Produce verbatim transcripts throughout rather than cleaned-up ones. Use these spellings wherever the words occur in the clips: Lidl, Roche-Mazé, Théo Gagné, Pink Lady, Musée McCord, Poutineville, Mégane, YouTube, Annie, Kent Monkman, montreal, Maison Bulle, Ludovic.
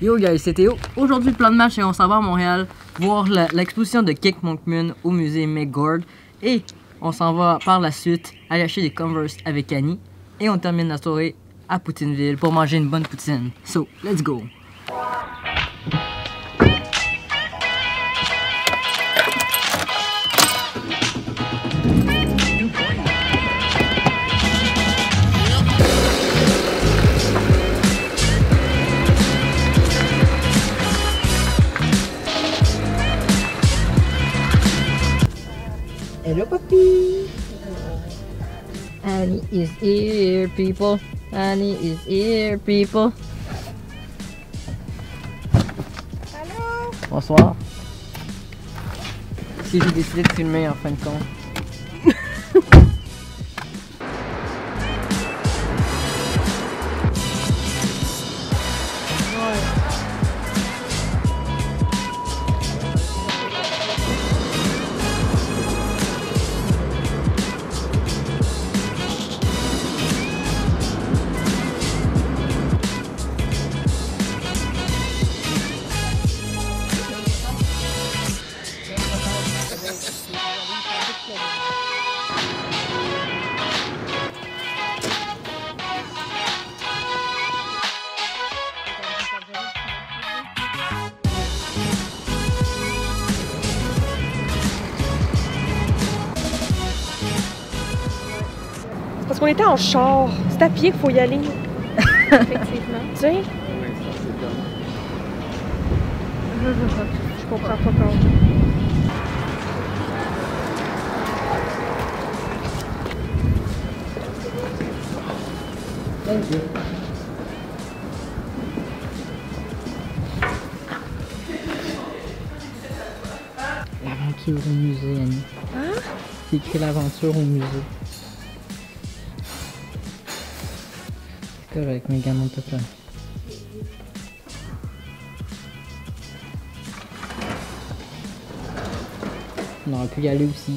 Yo guys, c'est Théo. Aujourd'hui, plan de match et on s'en va à Montréal voir l'exposition de Kent Monkman au musée McCord. Et on s'en va par la suite aller acheter des Converse avec Annie. Et on termine la soirée à Poutineville pour manger une bonne poutine. So, let's go! Hello, puppy. Annie is here, people. Annie is here, people. Hello. Bonsoir. Si j'ai décidé de filmer en fin de compte. Parce qu'on était en char. C'est à pied qu'il faut y aller. Effectivement. Tu sais? Je comprends pas quand même. Thank you. L'aventure au musée, Annie. Hein? C'est écrit l'aventure au musée. C'est correct, Mégane, on peut pas. On aurait pu y aller aussi.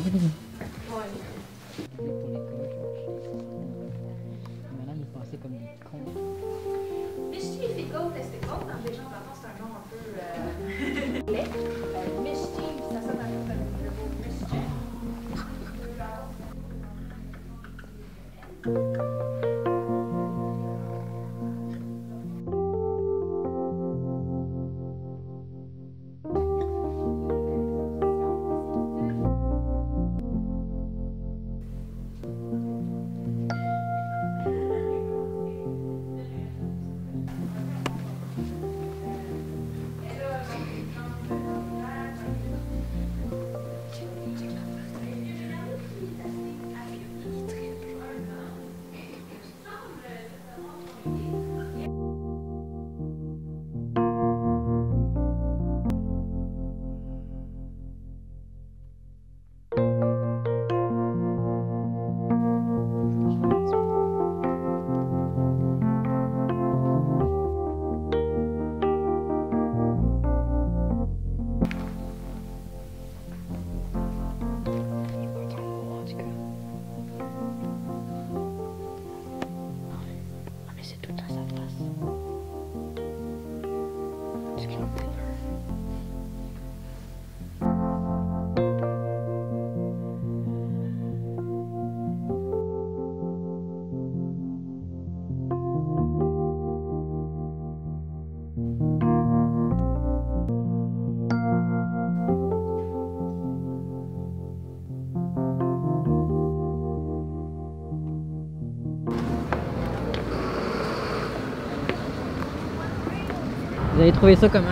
Vous avez trouvé ça comment,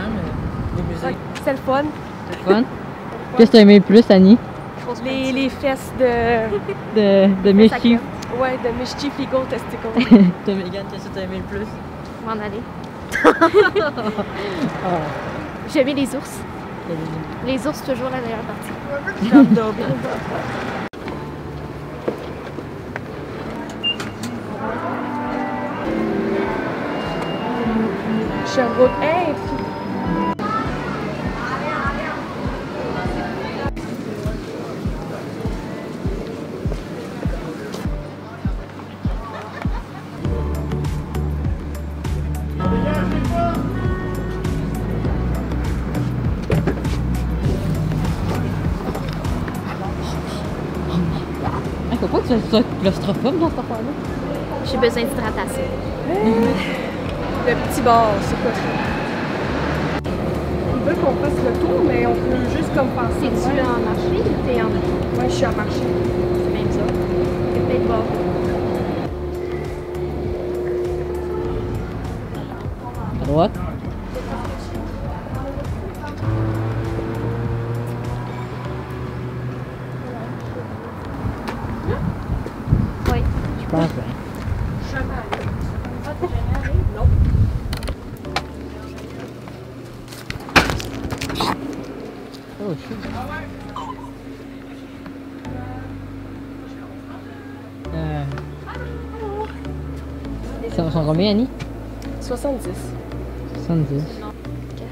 le musée? C'est le fun. C'est le fun? Qu'est-ce que t'as aimé le plus, Annie? Les, les fesses de... de... de mischief. Ouais, de mischief, ego, testicle. Toi, Mégane, qu'est-ce que t'as aimé le plus? M'en aller. Oh. J'ai aimé les ours. Les ours, toujours la meilleure partie. Sherbrooke, hey! tu as ça claustrophobe dans cette affaire-là? J'ai besoin d'hydratation. Le petit bar, c'est quoi ça? Ils veulent qu'on fasse le tour, mais on peut juste comme penser. Es-tu ouais. en marché ou t'es en marché? Moi, je suis en marché. C'est même ça. C'est peut-être pas. À droite. Je pense bien. Jamais allé. Ah, t'es jamais allé? Non. Oh, shit. Euh... Ça va, sont combien, Annie? soixante-dix. soixante-dix. Okay.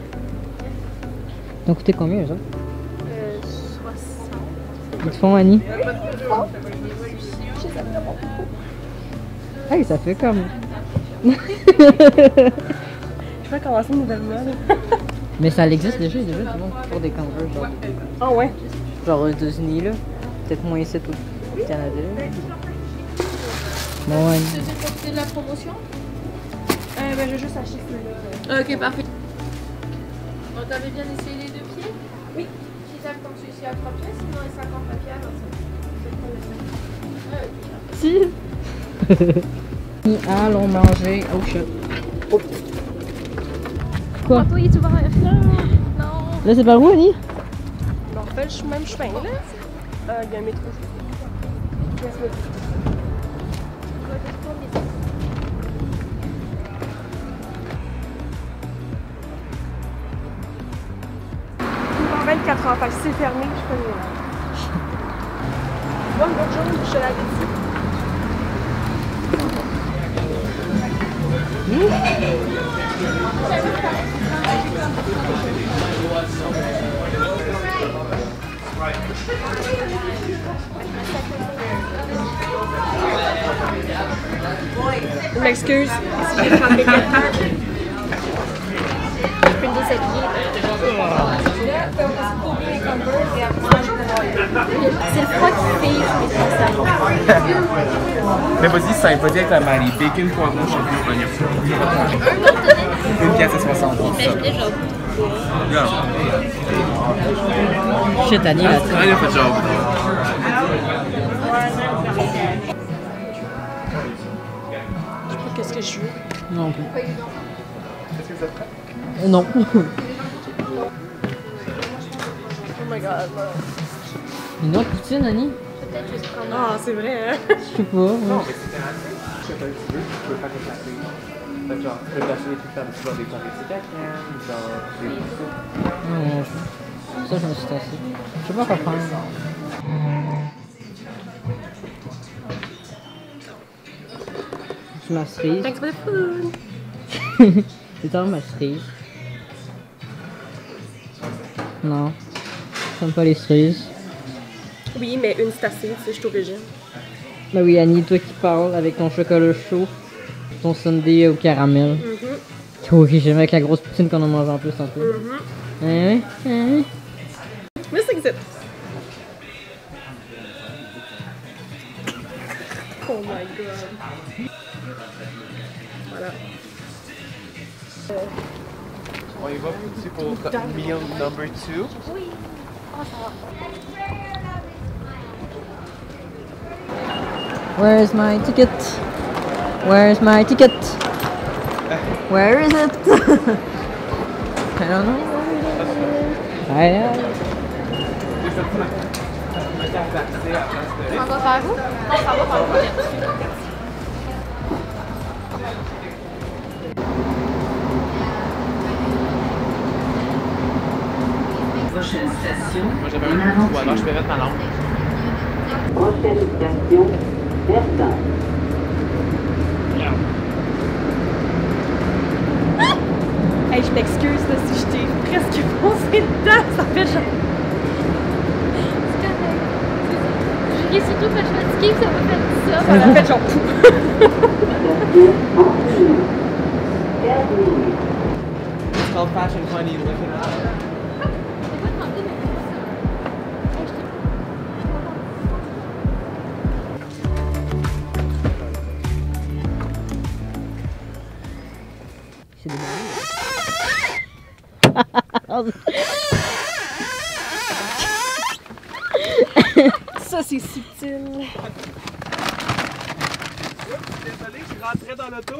Donc, coûté combien, eux autres? Euh, soixante. Ils te font, Annie? Oh. Hey, ça fait comme... Je vais commencer une nouvelle mode. Mais ça existe déjà, déjà du monde qui font des Converse, genre. Ah ouais? Genre aux États-Unis, là. Peut-être moins ici au Canada, là. Bon, ouais. Tu faisais profiter de la promotion? Euh, ben, j'ai juste acheté celui-là. Ok, parfait. On t'avait bien essayé les deux pieds? Oui. Quittable quand tu es ici à trois pieds, sinon il y a cinquante papiers à vingt-cinq. Si? Allons manger au shop. Oh. Quoi? Là c'est par où, Annie? On refait le même chemin là. Il y a un métro. vingt-quatre heures, c'est fermé, je peux le voir. Bonne journée, je te l'avais dit. Mmh. Je m'excuse si j'ai crampé quelqu'un. Je peux me déshabiller. C'est le froid qui fait, mais c'est ça. Mais vas-y, ça va dire comme les bacon poivrons, je sais. Une pièce à soixante. Je suis tanné là-dessus. Je sais pas qu'est-ce que je veux. Non plus. Est-ce que vous êtes prêts? Non. Oh my god. Une autre poutine, Annie? Ah, c'est vrai, hein? Je sais pas. Non, mais c'était assez. Je sais pas si tu veux, tu peux faire comme la fille. Fait genre, tu peux acheter des trucs comme tu vois des convertis cacanes, genre des trucs. Ça, je me suis tassé. Je sais pas quoi faire. C'est ma cerise. Thanks for the food! C'est tellement ma cerise. Non. J'aime pas les cerises. Oui, mais une stacée, tu sais, je suis au régime. Ben oui, Annie, toi qui parles avec ton chocolat chaud, ton sundae au caramel. Mm-hmm. Au régime avec la grosse poutine qu'on a mangé en plus tantôt. Mm-hmm. Hein, hein, hein. Mais c'est que c'est... Oh my god. Voilà. Euh... On y va petit pour meal number two. Oui. Oh, ça va. Where's my ticket? Where's my ticket? Where is it? I don't know. I don't know. On va faire où? Ça va faire où? Prochaine station. Moi j'avais un coup, ou alors je vais mettre ma langue. Prochaine station. Verdun. Ah! Hey, je m'excuse si je t'ai presque foncé dedans, ça fait genre... C'est correct. J'ai surtout pas fatiguée que ça m'a fait ça. Ça m'a fait genre pouf. It's called fashion funny, look it up. Ça, c'est subtil. Oups, désolé, je rentrais dans l'auto.